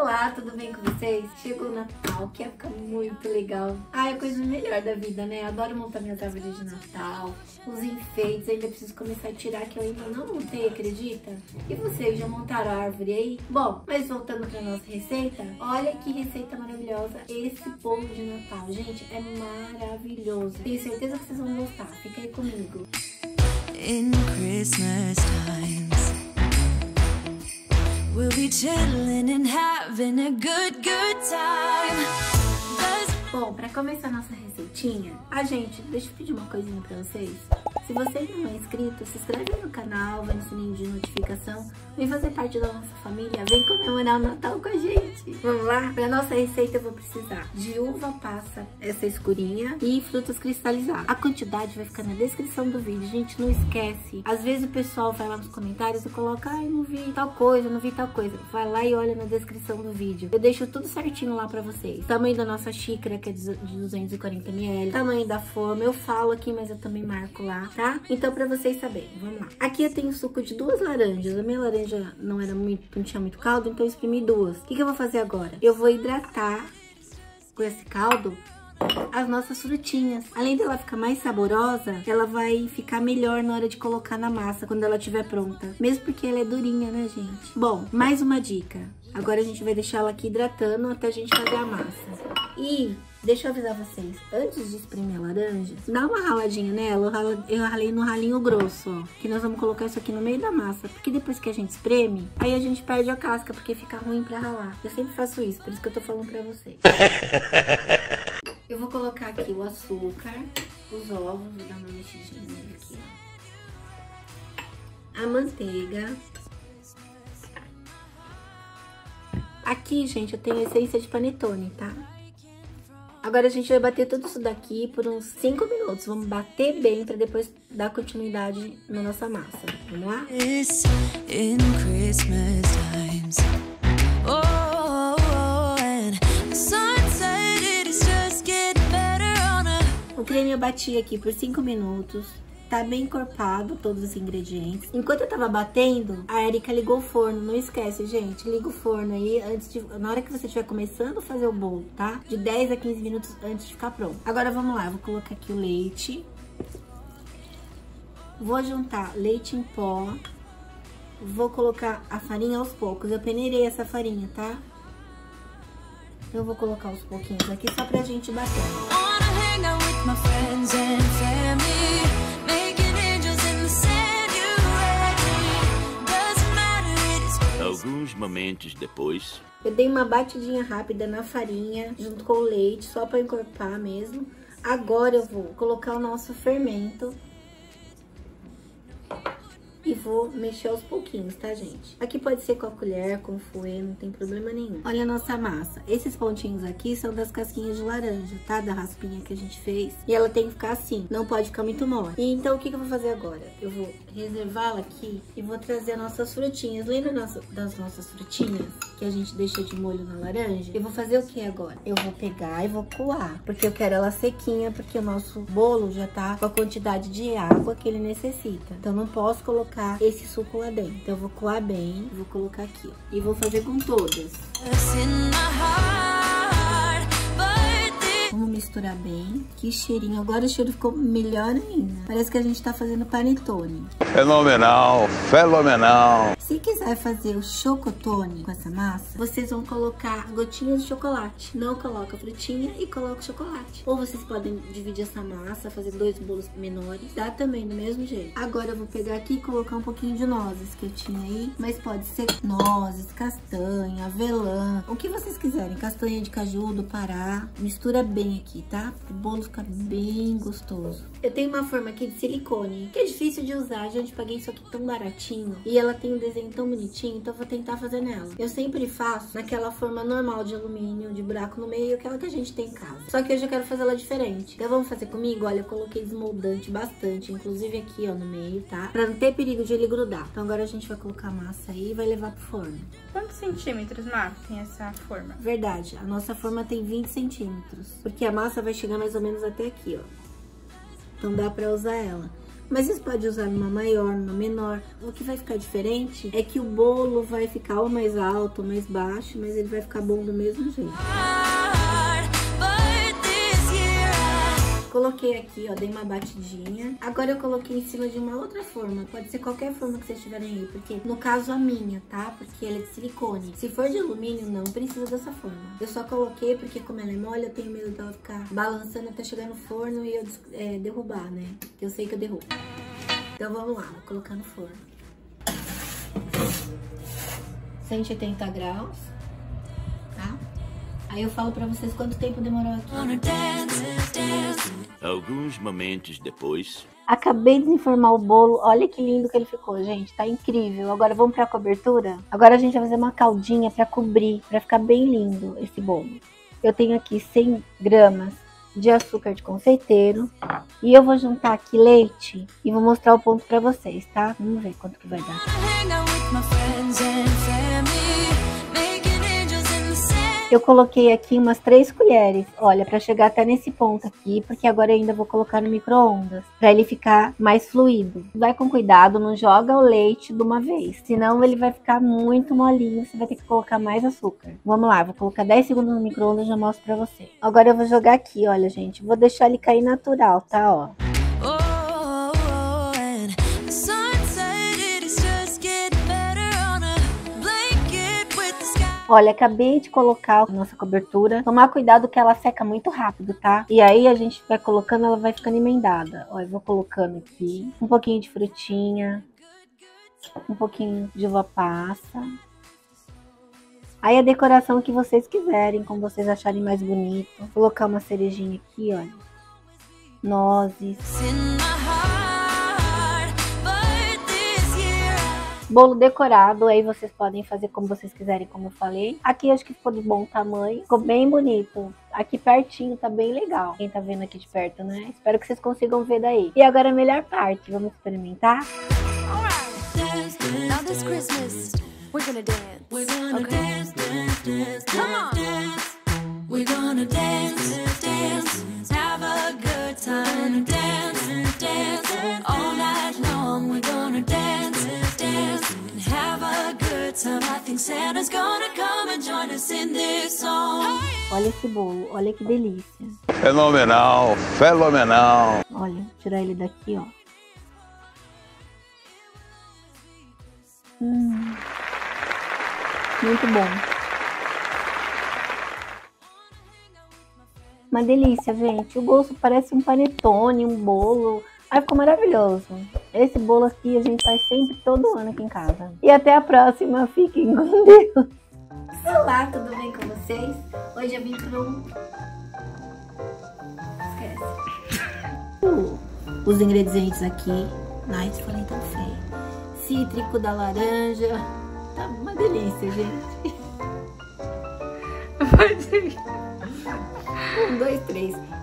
Olá, tudo bem com vocês? Chegou o Natal, que época muito legal. Ai, é a coisa melhor da vida, né? Adoro montar minhas árvores de Natal, os enfeites, ainda preciso começar a tirar que eu ainda não montei, acredita? E vocês, já montaram a árvore aí? Bom, mas voltando pra nossa receita, olha que receita maravilhosa esse bolo de Natal, gente, é maravilhoso. Tenho certeza que vocês vão gostar, fica aí comigo. In Christmas times, we'll be chilling and having a good time. Bom, pra começar nossa receitinha, gente, deixa eu pedir uma coisinha pra vocês. Se você ainda não é inscrito, se inscreve no canal, vai no sininho de notificação, vem fazer parte da nossa família, vem comemorar o Natal com a gente. Vamos lá? Pra nossa receita eu vou precisar de uva passa, essa escurinha, e frutas cristalizadas. A quantidade vai ficar na descrição do vídeo, gente, não esquece. Às vezes o pessoal vai lá nos comentários e coloca, ai, não vi tal coisa, não vi tal coisa. Vai lá e olha na descrição do vídeo. Eu deixo tudo certinho lá pra vocês. Tamanho da nossa xícara, que é de 240 ml, tamanho da forma, eu falo aqui, mas eu também marco lá, tá? Então, pra vocês saberem, vamos lá. Aqui eu tenho suco de 2 laranjas, a minha laranja não tinha muito caldo, então eu espremi 2. O que eu vou fazer agora? Eu vou hidratar com esse caldo as nossas frutinhas. Além dela ficar mais saborosa, ela vai ficar melhor na hora de colocar na massa, quando ela estiver pronta. Mesmo porque ela é durinha, né, gente? Bom, mais uma dica. Agora a gente vai deixar ela aqui hidratando até a gente fazer a massa. E deixa eu avisar vocês, antes de espremer a laranja, dá uma raladinha nela. Eu ralei no ralinho grosso, ó, que nós vamos colocar isso aqui no meio da massa, porque depois que a gente espreme, aí a gente perde a casca, porque fica ruim pra ralar. Eu sempre faço isso, por isso que eu tô falando pra vocês. Eu vou colocar aqui o açúcar, os ovos, vou dar uma mexidinha nele aqui, ó. A manteiga. Aqui, gente, eu tenho essência de panetone, tá? Agora a gente vai bater tudo isso daqui por uns 5 minutos. Vamos bater bem pra depois dar continuidade na nossa massa. Vamos lá? O creme eu bati aqui por 5 minutos. Tá bem encorpado todos os ingredientes. Enquanto eu tava batendo, a Erika ligou o forno. Não esquece, gente, liga o forno aí antes de, na hora que você estiver começando a fazer o bolo, tá? De 10 a 15 minutos antes de ficar pronto. Agora vamos lá, eu vou colocar aqui o leite. Vou juntar leite em pó. Vou colocar a farinha aos poucos. Eu peneirei essa farinha, tá? Eu vou colocar aos pouquinhos aqui só pra gente bater. Alguns momentos depois, eu dei uma batidinha rápida na farinha junto com o leite, só para encorpar mesmo. Agora eu vou colocar o nosso fermento e vou mexer aos pouquinhos, tá, gente? Aqui pode ser com a colher, com o fouet, não tem problema nenhum. Olha a nossa massa. Esses pontinhos aqui são das casquinhas de laranja, tá? Da raspinha que a gente fez. E ela tem que ficar assim, não pode ficar muito mole. E então, o que eu vou fazer agora? Eu vou reservá-la aqui e vou trazer as nossas frutinhas. Lembra das nossas frutinhas que a gente deixa de molho na laranja? Eu vou fazer o que agora? Eu vou pegar e vou coar, porque eu quero ela sequinha, porque o nosso bolo já tá com a quantidade de água que ele necessita. Então, não posso colocar esse suco lá dentro. Então eu vou coar bem, vou colocar aqui, ó, e vou fazer com todas. Vamos misturar bem. Que cheirinho, agora o cheiro ficou melhor ainda. Parece que a gente tá fazendo panetone. Fenomenal, fenomenal. Se quiser fazer o chocotone com essa massa, vocês vão colocar gotinhas de chocolate. Não coloca frutinha e coloca chocolate. Ou vocês podem dividir essa massa, fazer 2 bolos menores. Dá também do mesmo jeito. Agora eu vou pegar aqui e colocar um pouquinho de nozes que eu tinha aí. Mas pode ser nozes, castanha, avelã, o que vocês quiserem. Castanha de caju, do Pará. Mistura bem aqui, tá? O bolo fica bem gostoso. Eu tenho uma forma aqui de silicone, que é difícil de usar, gente. Paguei isso aqui tão baratinho. E ela tem um desenho tão bonitinho, então eu vou tentar fazer nela. Eu sempre faço naquela forma normal de alumínio, de buraco no meio, aquela que a gente tem em casa. Só que hoje eu quero fazer ela diferente. Então vamos fazer comigo? Olha, eu coloquei desmoldante bastante, inclusive aqui, ó, no meio, tá? Pra não ter perigo de ele grudar. Então agora a gente vai colocar a massa aí e vai levar pro forno. Quantos centímetros, Mar, tem essa forma? Verdade, a nossa forma tem 20 centímetros, porque a massa vai chegar mais ou menos até aqui, ó. Então dá pra usar ela. mas vocês podem usar numa maior, numa menor. O que vai ficar diferente é que o bolo vai ficar ou mais alto ou mais baixo, mas ele vai ficar bom do mesmo jeito. Coloquei aqui, ó, dei uma batidinha. Agora eu coloquei em cima de uma outra forma. Pode ser qualquer forma que vocês tiverem aí, porque no caso a minha, tá? Porque ela é de silicone. Se for de alumínio, não precisa dessa forma. Eu só coloquei porque como ela é mole, eu tenho medo dela ficar balançando até chegar no forno e eu derrubar, né? Que eu sei que eu derrubo. Então vamos lá, vou colocar no forno. 180 graus, tá? Aí eu falo pra vocês quanto tempo demorou aqui. Alguns momentos depois. Acabei de desenformar o bolo, olha que lindo que ele ficou, gente, tá incrível. Agora vamos pra cobertura? Agora a gente vai fazer uma caldinha pra cobrir, pra ficar bem lindo esse bolo. Eu tenho aqui 100 gramas de açúcar de confeiteiro. E eu vou juntar aqui leite e vou mostrar o ponto pra vocês, tá? Vamos ver quanto que vai dar. Eu coloquei aqui umas 3 colheres, olha, pra chegar até nesse ponto aqui, porque agora eu ainda vou colocar no micro-ondas, pra ele ficar mais fluido. Vai com cuidado, não joga o leite de uma vez, senão ele vai ficar muito molinho, você vai ter que colocar mais açúcar. Vamos lá, vou colocar 10 segundos no micro-ondas e já mostro pra você. Agora eu vou jogar aqui, olha, gente, vou deixar ele cair natural, tá, ó. Olha, acabei de colocar a nossa cobertura. Tomar cuidado que ela seca muito rápido, tá? E aí a gente vai colocando, ela vai ficando emendada. Ó, eu vou colocando aqui um pouquinho de frutinha, um pouquinho de uva passa. Aí a decoração que vocês quiserem, como vocês acharem mais bonito. Vou colocar uma cerejinha aqui, olha. Nozes. Bolo decorado, aí vocês podem fazer como vocês quiserem, como eu falei. Aqui acho que ficou de bom tamanho, ficou bem bonito. Aqui pertinho tá bem legal. Quem tá vendo aqui de perto, né? Espero que vocês consigam ver daí. E agora a melhor parte, vamos experimentar? Olha esse bolo, olha que delícia. Fenomenal, fenomenal. Olha, vou tirar ele daqui, ó. Muito bom. Uma delícia, gente. O gosto parece um panetone, um bolo. Aí ficou maravilhoso. Esse bolo aqui a gente faz sempre, todo ano aqui em casa. E até a próxima. Fiquem com Deus. Olá, tudo bem com vocês? Hoje eu vim para um... Esquece. Os ingredientes aqui. Ai, ficou nem tão feio. Cítrico da laranja. Tá uma delícia, gente. 1, 2, 3.